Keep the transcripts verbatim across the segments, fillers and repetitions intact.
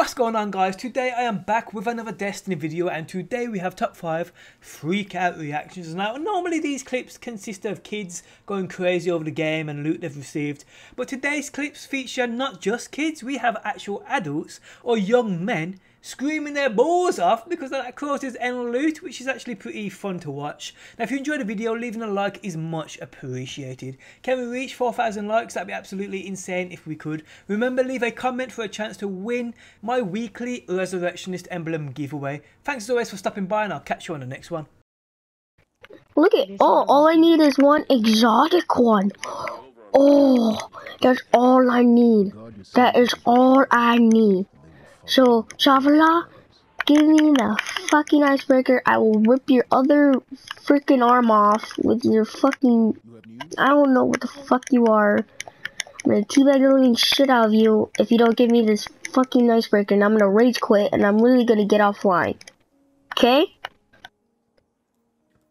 What's going on, guys? Today I am back with another Destiny video, and today we have top five freak out reactions. Now normally these clips consist of kids going crazy over the game and loot they've received, but today's clips feature not just kids. We have actual adults or young men screaming their balls off because that causes end loot, which is actually pretty fun to watch. Now if you enjoyed the video, leaving a like is much appreciated. Can we reach four thousand likes? That'd be absolutely insane if we could. Remember, leave a comment for a chance to win my weekly Resurrectionist Emblem giveaway. Thanks as always for stopping by, and I'll catch you on the next one. Look at, oh, all I need is one exotic one. Oh, that's all I need. That is all I need. So, Shavala, give me the fucking icebreaker. I will rip your other freaking arm off with your fucking... I don't know what the fuck you are. I'm gonna teabag the living shit out of you if you don't give me this fucking icebreaker. And I'm gonna rage quit, and I'm really gonna get offline. Okay?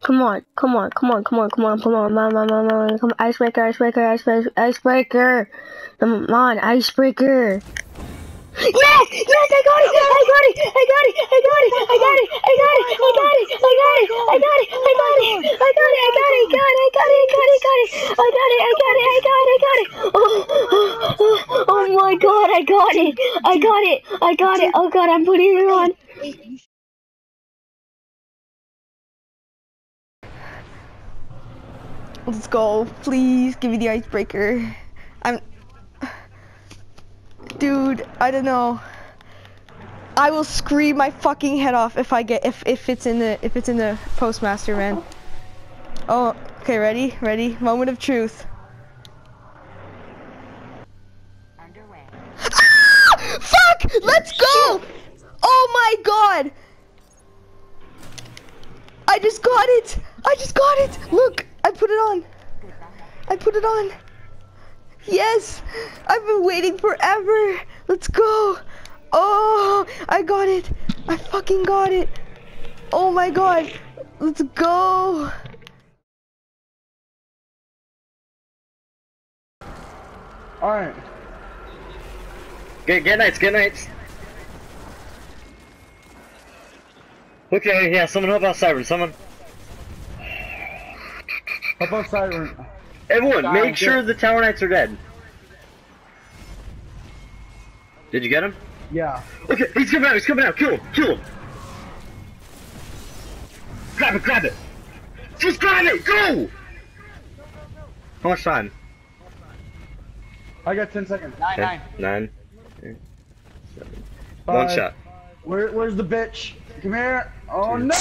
Come on, come on, come on, come on, come on, come on, come on, come on, come on. Icebreaker, icebreaker, icebreaker, icebreaker. Come on, icebreaker. Yes! Yes! I got it! I got it! I got it! I got it! I got it! I got it! I got it! I got it! I got it! I got it! I got it! I got it! I got it! I got it! I got it! I got it! I got it! I got it! Oh! Oh my God! I got it! I got it! I got it! Oh God! I'm putting it on. Let's go! Please give me the icebreaker. I'm. Dude, I don't know. I will scream my fucking head off if I get if if it's in the if it's in the postmaster, man. Oh, okay, ready, ready. Moment of truth. Underway. Ah! Fuck! Let's go! Oh my God! I just got it! I just got it! Look, I put it on. I put it on. Yes! I've been waiting forever! Let's go! Oh! I got it! I fucking got it! Oh my God! Let's go! Alright. Good, good nights, good nights! Look at here, yeah, someone help out Siren, someone! Help out Siren! Everyone, Sorry, make sure the Tower Knights are dead. Did you get him? Yeah. Okay, he's coming out, he's coming out. Kill him, kill him. Grab it, grab it. Just grab it, go! How much time? I got ten seconds. Nine, ten, nine. Nine, eight, seven. Five. One shot. Where, where's the bitch? Come here. Oh Two. No!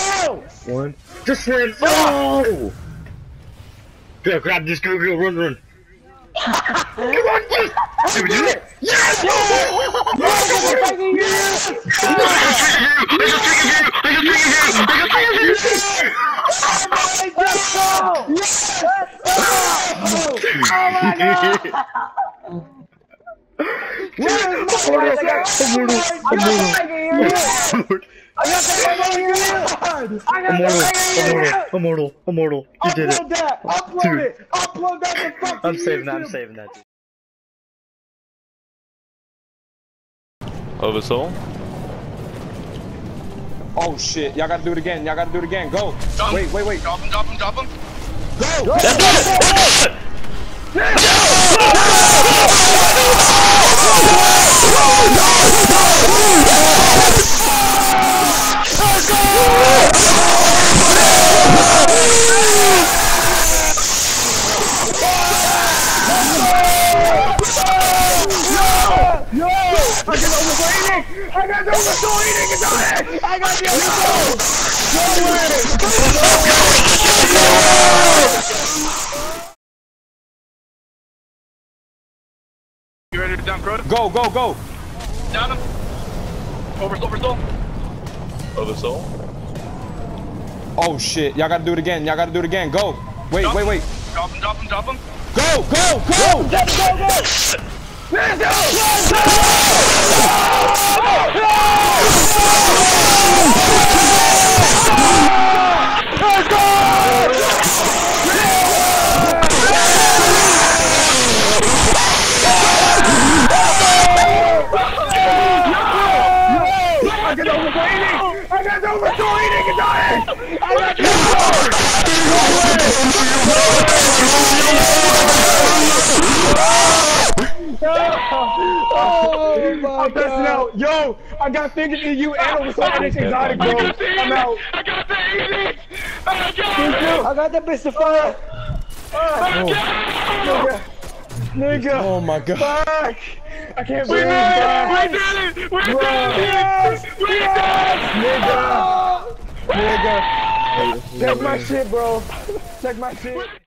One. Just win. Oh! Go, grab this, go, go, run, run. Come on, yes! Did we do it? Yes! Yes! Immortal, immortal, you did it. Upload it. Upload that. I'm saving that. I'm saving that. Oversoul. Oh shit! Y'all gotta do it again. Y'all gotta do it again. Go. Dump. Wait, wait, wait. Drop him. Drop him. Drop him. Go. Go. That's it. I got the oversoul eating it on it! I got the oversoul! Go away! You ready to dump Crota? Go, go, go! Down him! Oversoul, oversoul! Oversoul? Oh shit, y'all gotta do it again, y'all gotta do it again, go! Wait, wait, wait! Drop him, drop him, drop him! Go, go, go! Go, go, go! Let's go! Let's go! Let's go! Let's go! I'm passing out. Yo, I got fingers in you and Oversoul and it's exotic, bro. I'm out. I got the easy. I got I got the bitch to fire. Oh. Nigga. Oh my god. Fuck. I can't believe it. We did it. We did it. We did it. Nigga. Nigga. Take my shit, bro. Take my shit.